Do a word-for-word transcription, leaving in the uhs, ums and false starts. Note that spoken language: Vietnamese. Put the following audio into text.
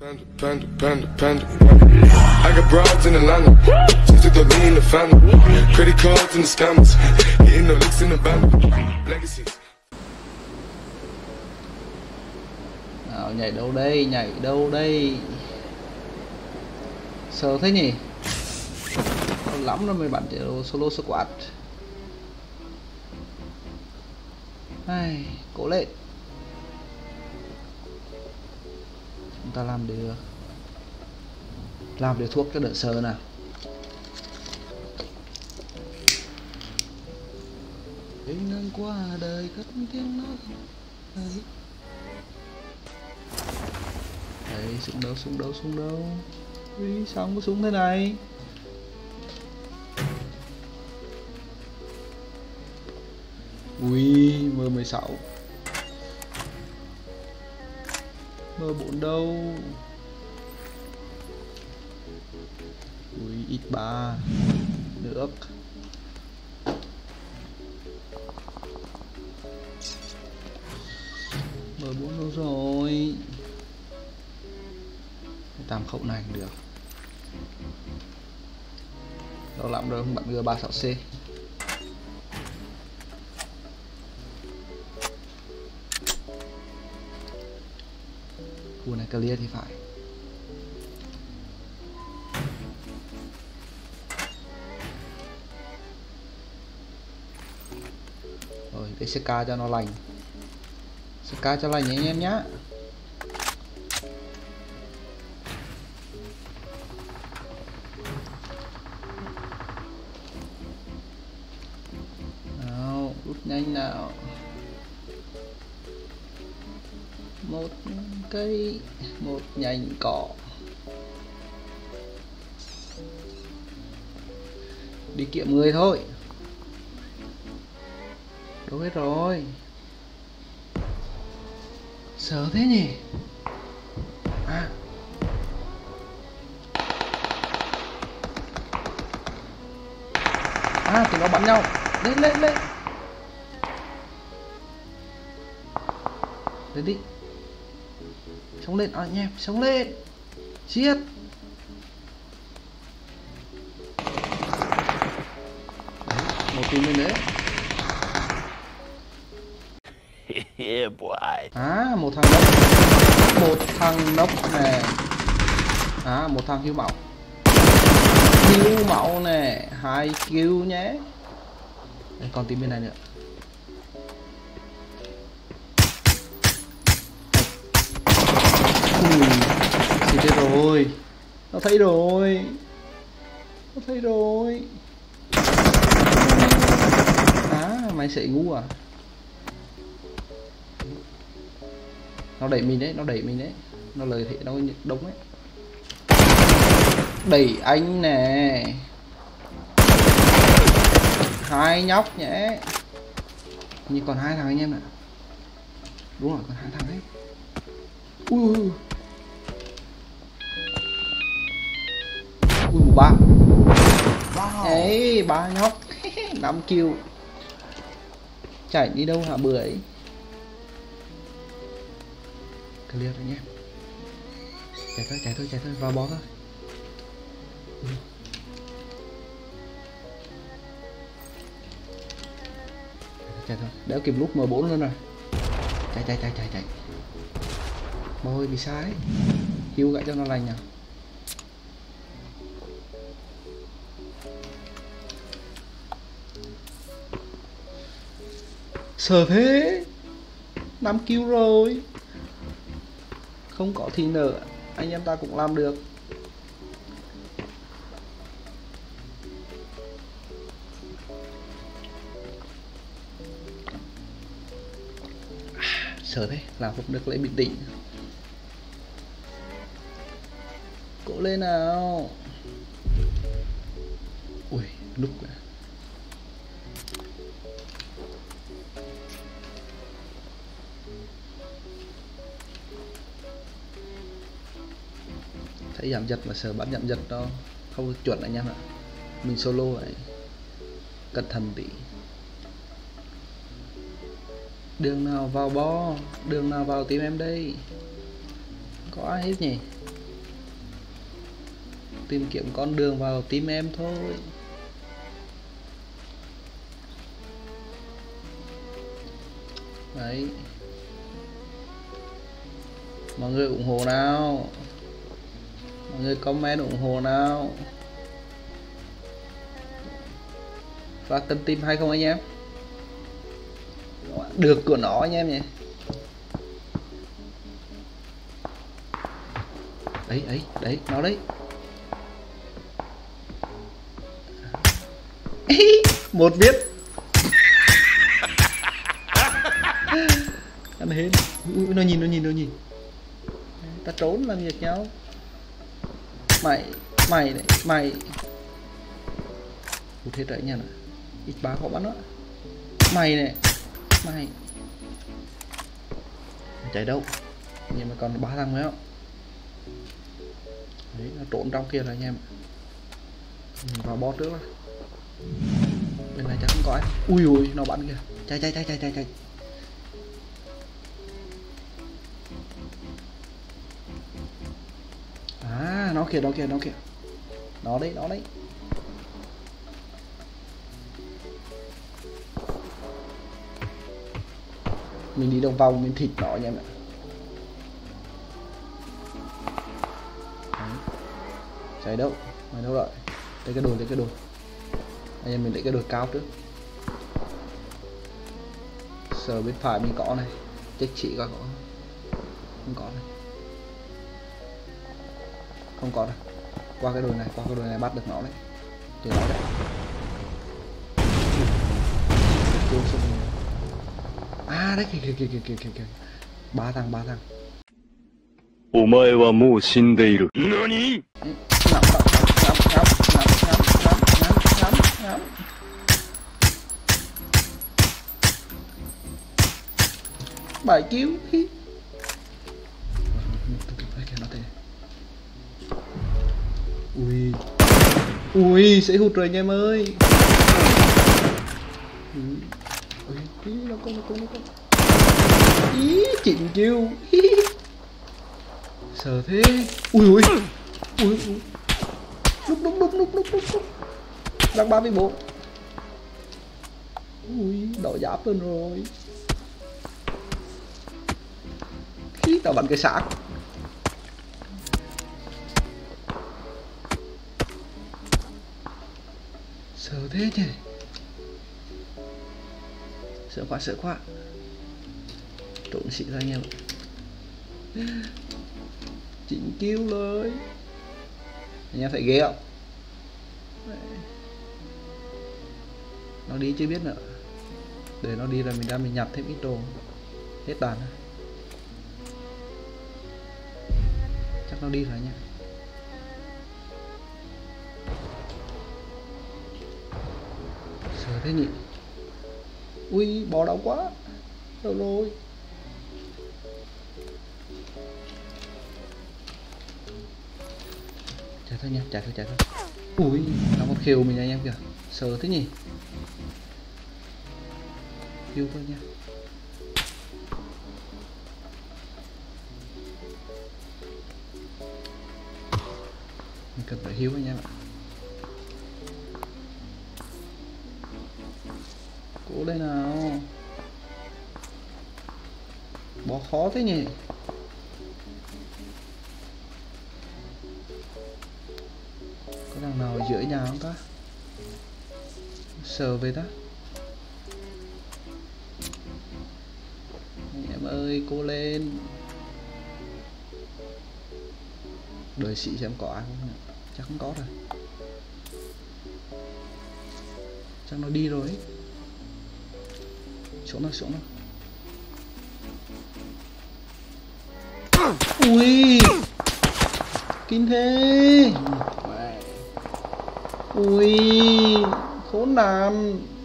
Panda, panda, panda, panda. I got broads in Atlanta, just to throw me in the family. Credit cards in the scammers, getting no licks in the band. Legacies. Nào, nhảy đâu đây, nhảy đâu đây. Sợ thế nhỉ? Còn lắm rồi mới bắn chế độ solo squad. Ai, cố lên. Chúng ta làm điều làm điều thuốc cho đỡ sờ nào. Hình nâng qua đời cất tiếng nói. Đấy. Đấy, súng đâu, súng đâu, súng đâu. Ui, sao không có súng thế này? Ui, M mười sáu. M bốn đâu? Ui, X ba. Được. M bốn đâu rồi? Tam khẩu này cũng được. Đâu lắm rồi, không bắn G ba mươi sáu C. Khu này clear thì phải. Rồi, cái xê ca cho nó lành. xê ca cho lành anh em nhá. Nào, rút nhanh nào. Một cây, một nhành cỏ. Đi kiệm người thôi. Đâu hết rồi. Sợ thế nhỉ? À. À, tụi nó bắn nhau. Lên, lên, lên. Lên đi. Sống lên anh em, sống lên. Giết. Một team lên đấy. Yeah, boy. À, một thằng nóc. Một thằng nóc nè. À, một thằng hưu máu. Hưu máu nè, hai kill nhé. Đây, còn team bên này nữa. Thế rồi, nó thấy rồi, nó thấy rồi. Á, à, mày sẽ ngu à? Nó đẩy mình đấy, nó đẩy mình đấy, nó lời thế nó đống đấy. Đẩy anh nè, hai nhóc nhé. Như còn hai thằng anh em ạ. Đúng rồi, còn hai thằng đấy. Ui. Ui. Ba. Wow. Ấy, ba nhóc. năm kill. Chạy đi đâu hả bưởi? Clear rồi nhé. Chạy thôi, chạy thôi, chạy thôi, vào bó thôi. Ừ. Chạy thôi, đéo kịp lúc M bốn luôn rồi. Chạy chạy chạy chạy chạy. Môi bị sai. Hiu gãy cho nó lành nào. Sợ thế. năm kill rồi. Không có thì nở. Anh em ta cũng làm được. Sợ thế. Làm không được lấy bình tĩnh. Cố lên nào. Ui, núp quá. Thấy giảm giật mà sợ bắn giảm giật đó không chuẩn anh em ạ. Mình solo phải cẩn thận tí. Đường nào vào bo, đường nào vào tìm em đây. Có ai hết nhỉ? tìm kiếm con đường vào tim em thôi. Đấy, mọi người ủng hộ nào, mọi người comment ủng hộ nào, và cần tìm hay không anh em, được của nó anh em nhỉ. Đấy đấy đấy, nó đấy. Một viết ăn hết. Nó nhìn nó nhìn nó nhìn ta trốn làm việc nhau. Mày mày đấy mày cụ thế đấy nha, ít bá họ bắn nó. Mày này mày chạy đâu, nhưng mà còn ba thằng nữa không. Đấy, nó trốn trong kia rồi anh em. Mình vào bot trước rồi. Bên này chắc không có ai. Ui ui, nó bắn kìa. Chạy chạy chạy chạy chạy chạy. À, nó kìa, nó kìa, nó kìa. Nó đấy, nó đấy. Mình đi đồng vòng, mình thịt nó anh em ạ. Đấy đâu, mày đâu rồi? Lấy cái đồ, lấy cái đồ. Anh em mình lấy cái đồ cao trước. Sờ bên phải mình có này, chắc chị coi có. Không có này. Không có này. Qua cái đồ này, qua cái đồ này bắt được nó đấy. Tụi nó đấy. À đấy kìa kìa kìa kìa kìa kìa. Ba thằng, ba thằng. Omae wa mou shindeiru. Nani? Ngắm, ngắm, ngắm, ngắm, ngắm, ngắm, ngắm, ngắm. Bài chiếu hí. Ui. Ui, sẽ hụt rồi anh em ơi. Ui, nó có, nó có, nó có. Ý, chỉnh chiêu. Sợ thế. Ui ui. Ui ui. Núp núp núp núp núp núp. Đang ba mươi bốn. Ui, đỏ giáp lên rồi. Khi tao bắn cái xác. Sợ thế nhỉ. Sợ quá sợ quá. Trộn xịn ra anh em. Chỉnh cứu rồi. Anh em phải ghê không? Nó đi chưa biết nữa. Để nó đi rồi mình ra mình nhặt thêm ít đồ. Hết đàn. Chắc nó đi rồi nha. Sợ thế nhỉ. Ui bò đau quá. Đâu rồi. Chạy thôi nha, chạy thôi, chạy thôi. Ui, nó còn khều mình anh em kìa. Sợ thế nhỉ. Khiêu thôi nha. Mình cần phải hiếu anh em ạ. Cố lên nào. Bỏ khó thế nhỉ. Thằng nào ở giữa nhà không ta? Sờ về ta. Em ơi, cô lên. Đợi chị xem có ai không. Chắc không có rồi. Chắc nó đi rồi. Xuống nó, xuống nó. Ui, kinh thế. Ui, khốn nạn.